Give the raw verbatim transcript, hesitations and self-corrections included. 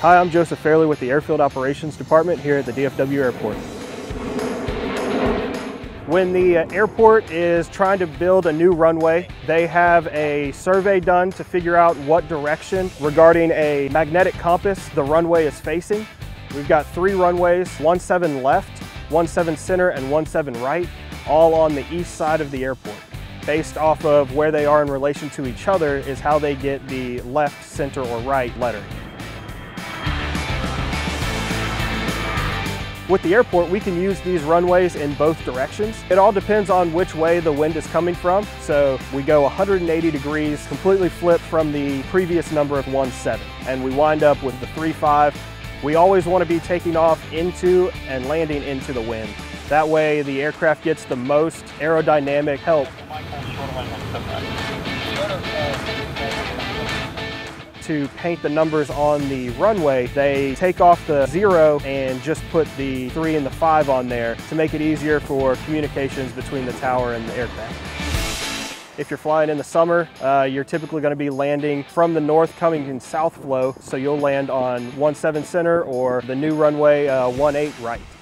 Hi, I'm Joseph Fairley with the Airfield Operations Department here at the D F W Airport. When the airport is trying to build a new runway, they have a survey done to figure out what direction regarding a magnetic compass the runway is facing. We've got three runways, one seven left, one seven center, and one seven right, all on the east side of the airport. Based off of where they are in relation to each other is how they get the left, center, or right letter. With the airport, we can use these runways in both directions. It all depends on which way the wind is coming from. So we go one hundred eighty degrees, completely flip from the previous number of one seven, and we wind up with the three five. We always want to be taking off into and landing into the wind. That way the aircraft gets the most aerodynamic help. To paint the numbers on the runway, they take off the zero and just put the three and the five on there to make it easier for communications between the tower and the aircraft. If you're flying in the summer, uh, you're typically going to be landing from the north coming in south flow, so you'll land on one seven center or the new runway uh, one eight right.